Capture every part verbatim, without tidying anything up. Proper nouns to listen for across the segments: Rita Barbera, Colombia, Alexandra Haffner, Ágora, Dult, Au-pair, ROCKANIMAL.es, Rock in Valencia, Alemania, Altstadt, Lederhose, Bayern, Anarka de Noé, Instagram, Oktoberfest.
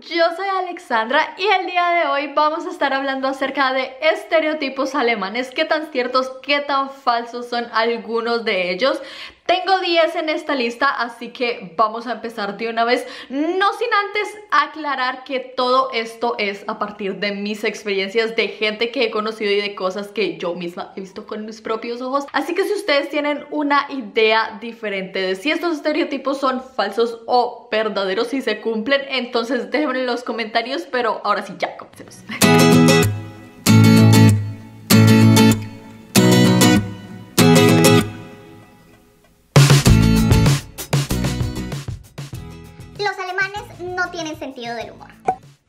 yo soy Alexandra y el día de hoy vamos a estar hablando acerca de estereotipos alemanes, qué tan ciertos, qué tan falsos son algunos de ellos. Tengo diez en esta lista, así que vamos a empezar de una vez, no sin antes aclarar que todo esto es a partir de mis experiencias, de gente que he conocido y de cosas que yo misma he visto con mis propios ojos. Así que si ustedes tienen una idea diferente de si estos estereotipos son falsos o verdaderos y se cumplen, entonces déjenme en los comentarios, pero ahora sí, ya comencemos. No tienen sentido del humor.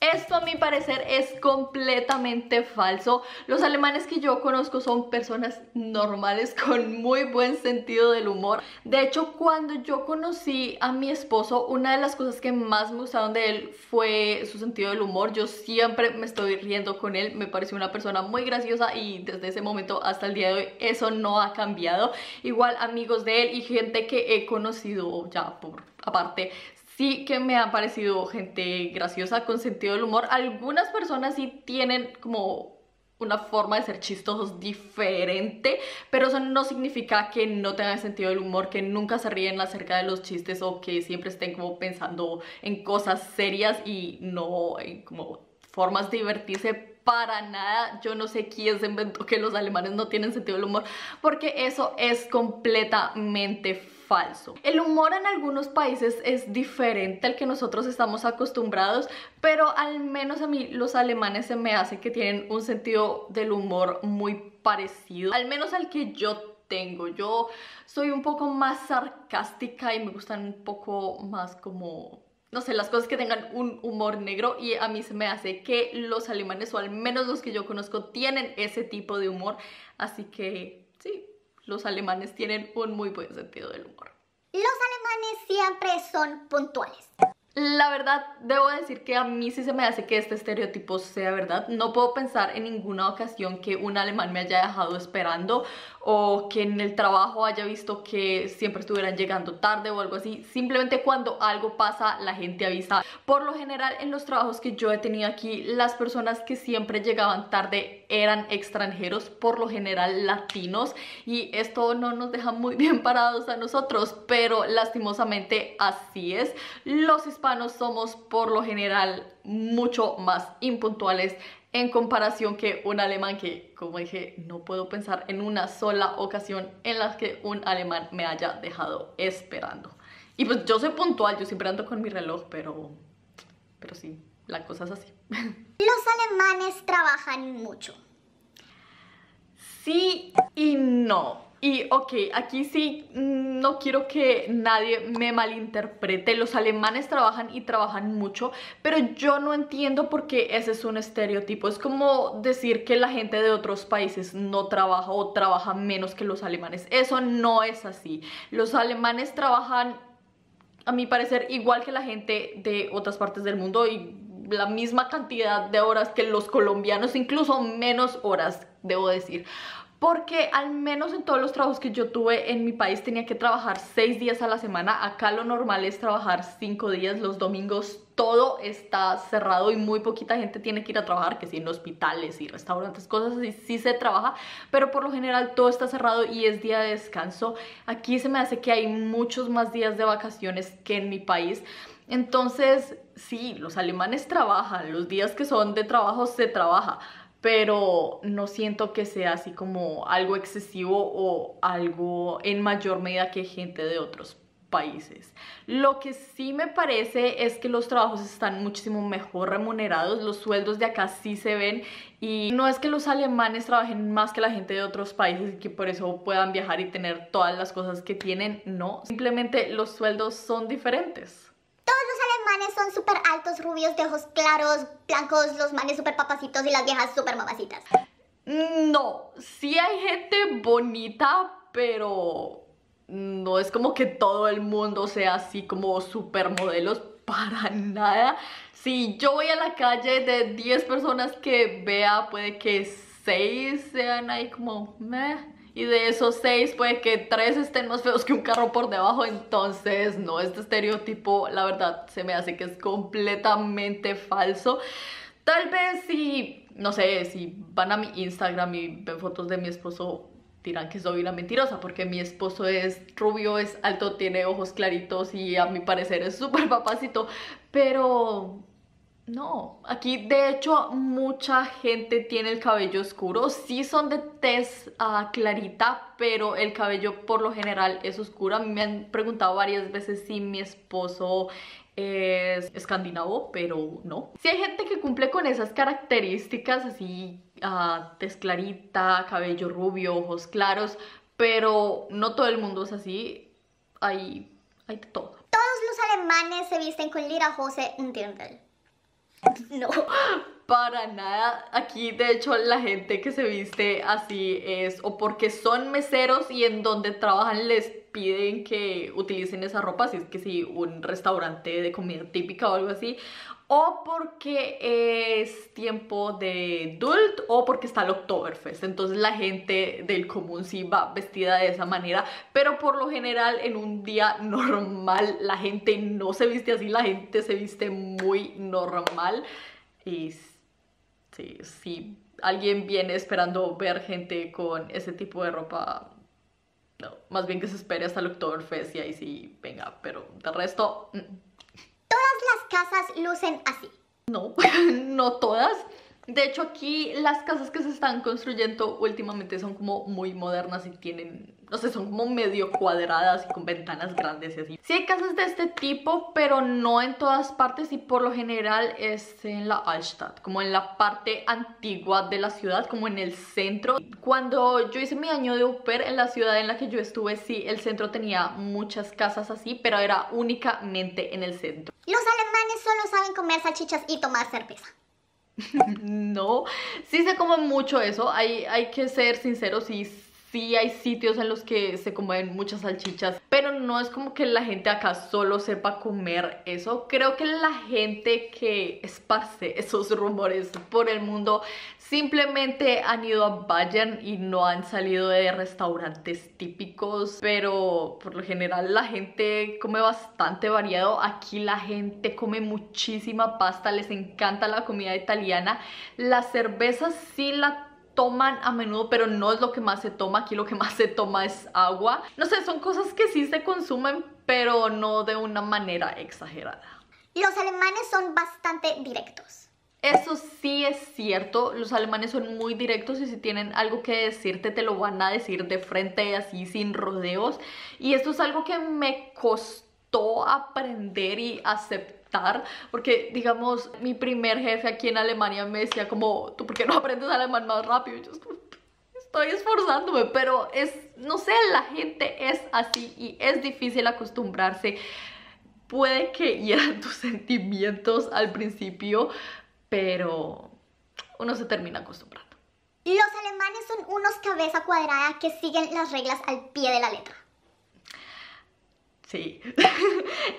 Esto a mi parecer es completamente falso. Los alemanes que yo conozco son personas normales con muy buen sentido del humor. De hecho, cuando yo conocí a mi esposo, una de las cosas que más me gustaron de él fue su sentido del humor. Yo siempre me estoy riendo con él, me pareció una persona muy graciosa y desde ese momento hasta el día de hoy eso no ha cambiado. Igual amigos de él y gente que he conocido ya por aparte, sí que me ha parecido gente graciosa, con sentido del humor. Algunas personas sí tienen como una forma de ser chistosos diferente, pero eso no significa que no tengan sentido del humor, que nunca se ríen acerca de los chistes o que siempre estén como pensando en cosas serias y no en como formas de divertirse. Para nada, yo no sé quién se inventó que los alemanes no tienen sentido del humor, porque eso es completamente falso. El humor en algunos países es diferente al que nosotros estamos acostumbrados, pero al menos a mí los alemanes se me hace que tienen un sentido del humor muy parecido, al menos al que yo tengo. Tengo. Yo soy un poco más sarcástica y me gustan un poco más como, no sé, las cosas que tengan un humor negro, y a mí se me hace que los alemanes, o al menos los que yo conozco, tienen ese tipo de humor. Así que sí, los alemanes tienen un muy buen sentido del humor. Los alemanes siempre son puntuales. La verdad, debo decir que a mí sí se me hace que este estereotipo sea verdad. No puedo pensar en ninguna ocasión que un alemán me haya dejado esperando o que en el trabajo haya visto que siempre estuvieran llegando tarde o algo así. Simplemente cuando algo pasa, la gente avisa. Por lo general, en los trabajos que yo he tenido aquí, las personas que siempre llegaban tarde eran extranjeros, por lo general latinos, y esto no nos deja muy bien parados a nosotros, pero lastimosamente así es. Los hispanos somos por lo general mucho más impuntuales en comparación que un alemán, que como dije, no puedo pensar en una sola ocasión en la que un alemán me haya dejado esperando. Y pues yo soy puntual, yo siempre ando con mi reloj, pero, pero sí, la cosa es así. Los alemanes trabajan mucho. Sí y no. Y ok, aquí sí no quiero que nadie me malinterprete. Los alemanes trabajan y trabajan mucho, pero yo no entiendo por qué ese es un estereotipo. Es como decir que la gente de otros países no trabaja o trabaja menos que los alemanes. Eso no es así. Los alemanes trabajan, a mi parecer, igual que la gente de otras partes del mundo, y la misma cantidad de horas que los colombianos, incluso menos horas, debo decir. Porque al menos en todos los trabajos que yo tuve en mi país tenía que trabajar seis días a la semana. Acá lo normal es trabajar cinco días, los domingos todo está cerrado y muy poquita gente tiene que ir a trabajar, que sí, en hospitales y restaurantes, cosas así, sí se trabaja, pero por lo general todo está cerrado y es día de descanso. Aquí se me hace que hay muchos más días de vacaciones que en mi país. Entonces, sí, los alemanes trabajan, los días que son de trabajo se trabaja, pero no siento que sea así como algo excesivo o algo en mayor medida que gente de otros países. Lo que sí me parece es que los trabajos están muchísimo mejor remunerados, los sueldos de acá sí se ven, y no es que los alemanes trabajen más que la gente de otros países y que por eso puedan viajar y tener todas las cosas que tienen, no, simplemente los sueldos son diferentes. Son súper altos, rubios, de ojos claros, blancos, los manes súper papacitos y las viejas súper mamacitas. No, sí hay gente bonita, pero no es como que todo el mundo sea así como supermodelos, para nada. Si yo voy a la calle, de diez personas que vea, puede que seis sean ahí como meh, y de esos seis puede que tres estén más feos que un carro por debajo. Entonces no, este estereotipo la verdad se me hace que es completamente falso. Tal vez si, no sé, si van a mi Instagram y ven fotos de mi esposo, dirán que soy una mentirosa, porque mi esposo es rubio, es alto, tiene ojos claritos y a mi parecer es súper papacito, pero no. Aquí de hecho mucha gente tiene el cabello oscuro, sí son de tez uh, clarita, pero el cabello por lo general es oscuro. A mí me han preguntado varias veces si mi esposo es escandinavo, pero no. Sí hay gente que cumple con esas características, así uh, tez clarita, cabello rubio, ojos claros, pero no todo el mundo es así, hay, hay de todo. Todos los alemanes se visten con Lederhose, ¿entienden? No, para nada. Aquí de hecho la gente que se viste así es o porque son meseros y en donde trabajan les piden que utilicen esa ropa, si es que sí, un restaurante de comida típica o algo así, o porque es tiempo de Dult o porque está el Oktoberfest. Entonces la gente del común sí va vestida de esa manera, pero por lo general en un día normal la gente no se viste así, la gente se viste muy normal. Y sí, si alguien viene esperando ver gente con ese tipo de ropa, no, más bien que se espere hasta el Oktoberfest y ahí sí, venga, pero de resto... Mm. Todas las casas lucen así. No, no todas. De hecho aquí las casas que se están construyendo últimamente son como muy modernas y tienen, no sé, son como medio cuadradas y con ventanas grandes y así. Sí hay casas de este tipo, pero no en todas partes, y por lo general es en la Altstadt, como en la parte antigua de la ciudad, como en el centro. Cuando yo hice mi año de Au-pair en la ciudad en la que yo estuve, sí, el centro tenía muchas casas así, pero era únicamente en el centro. Los alemanes solo saben comer salchichas y tomar cerveza. No, sí se come mucho eso, hay, hay que ser sinceros, y sí hay sitios en los que se comen muchas salchichas, pero no es como que la gente acá solo sepa comer eso. Creo que la gente que esparce esos rumores por el mundo simplemente han ido a Bayern y no han salido de restaurantes típicos, pero por lo general la gente come bastante variado. Aquí la gente come muchísima pasta, les encanta la comida italiana, la cerveza sí la toman a menudo, pero no es lo que más se toma. Aquí lo que más se toma es agua. No sé, son cosas que sí se consumen, pero no de una manera exagerada. Los alemanes son bastante directos. Eso sí es cierto, los alemanes son muy directos y si tienen algo que decirte te lo van a decir de frente, así sin rodeos. Y esto es algo que me costó aprender y aceptar, porque digamos mi primer jefe aquí en Alemania me decía como, ¿tú por qué no aprendes alemán más rápido? Y yo estoy esforzándome, pero es, no sé, la gente es así y es difícil acostumbrarse. Puede que hieran tus sentimientos al principio, pero uno se termina acostumbrando. Los alemanes son unos cabeza cuadrada que siguen las reglas al pie de la letra. Sí,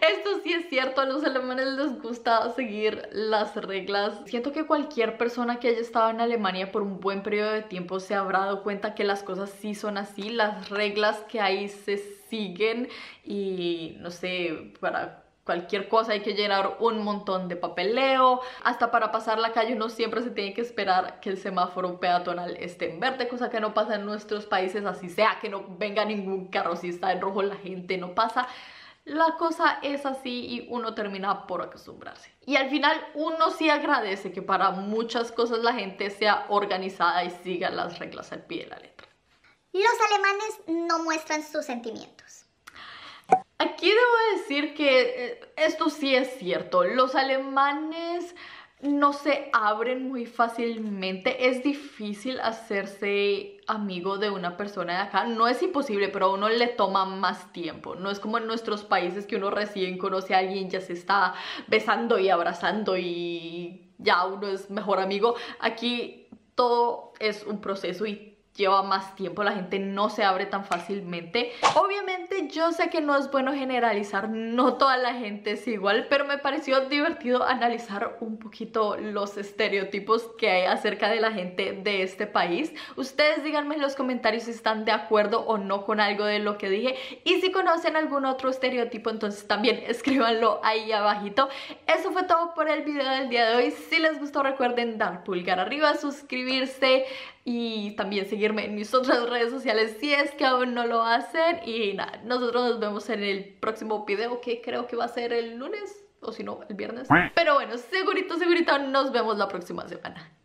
esto sí es cierto, a los alemanes les gusta seguir las reglas. Siento que cualquier persona que haya estado en Alemania por un buen periodo de tiempo se habrá dado cuenta que las cosas sí son así, las reglas que hay se siguen y no sé, para cualquier cosa hay que llenar un montón de papeleo, hasta para pasar la calle uno siempre se tiene que esperar que el semáforo peatonal esté en verde, cosa que no pasa en nuestros países, así sea que no venga ningún carro, si está en rojo la gente no pasa. La cosa es así y uno termina por acostumbrarse. Y al final uno sí agradece que para muchas cosas la gente sea organizada y siga las reglas al pie de la letra. Los alemanes no muestran sus sentimientos. Aquí debo decir que esto sí es cierto, los alemanes no se abren muy fácilmente, es difícil hacerse amigo de una persona de acá, no es imposible, pero a uno le toma más tiempo, no es como en nuestros países que uno recién conoce a alguien, ya se está besando y abrazando y ya uno es mejor amigo. Aquí todo es un proceso y lleva más tiempo, la gente no se abre tan fácilmente. Obviamente yo sé que no es bueno generalizar, no toda la gente es igual, pero me pareció divertido analizar un poquito los estereotipos que hay acerca de la gente de este país. Ustedes díganme en los comentarios si están de acuerdo o no con algo de lo que dije, y si conocen algún otro estereotipo, entonces también escríbanlo ahí abajito. Eso fue todo por el video del día de hoy. Si les gustó, recuerden dar pulgar arriba, suscribirse y también seguirme en mis otras redes sociales si es que aún no lo hacen. Y nada, nosotros nos vemos en el próximo video, que creo que va a ser el lunes, o si no, el viernes. Pero bueno, segurito, segurito, nos vemos la próxima semana.